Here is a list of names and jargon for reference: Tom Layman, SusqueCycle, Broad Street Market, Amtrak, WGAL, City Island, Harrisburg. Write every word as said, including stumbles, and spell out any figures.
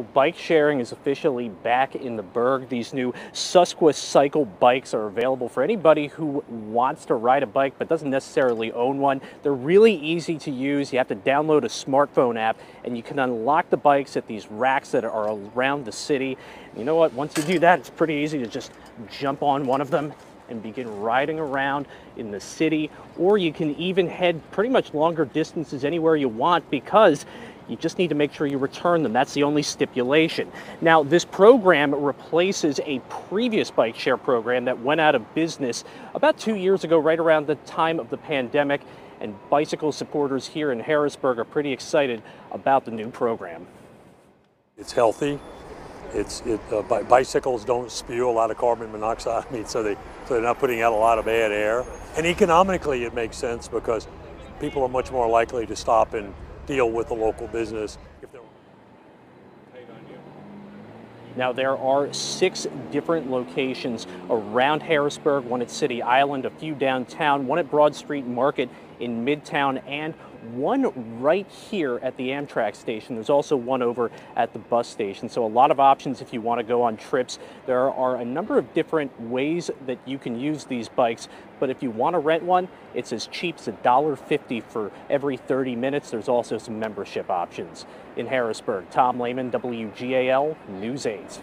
Well, bike sharing is officially back in the burg. These new SusqueCycle bikes are available for anybody who wants to ride a bike but doesn't necessarily own one. They're really easy to use. You have to download a smartphone app and you can unlock the bikes at these racks that are around the city. You know what? Once you do that, it's pretty easy to just jump on one of them and begin riding around in the city, or you can even head pretty much longer distances anywhere you want, because you just need to make sure you return them. That's the only stipulation. Now, this program replaces a previous bike share program that went out of business about two years ago, right around the time of the pandemic, and bicycle supporters here in Harrisburg are pretty excited about the new program. It's healthy. It's, it, uh, bicycles don't spew a lot of carbon monoxide, I mean, so, they, so they're not putting out a lot of bad air. And economically it makes sense because people are much more likely to stop and deal with the local business. If they're... Now, there are six different locations around Harrisburg, one at City Island, a few downtown, one at Broad Street Market in Midtown, and one right here at the Amtrak station. There's also one over at the bus station. So a lot of options if you want to go on trips. There are a number of different ways that you can use these bikes, but if you want to rent one, it's as cheap as a dollar fifty for every thirty minutes. There's also some membership options. In Harrisburg, Tom Layman, W G A L News eight.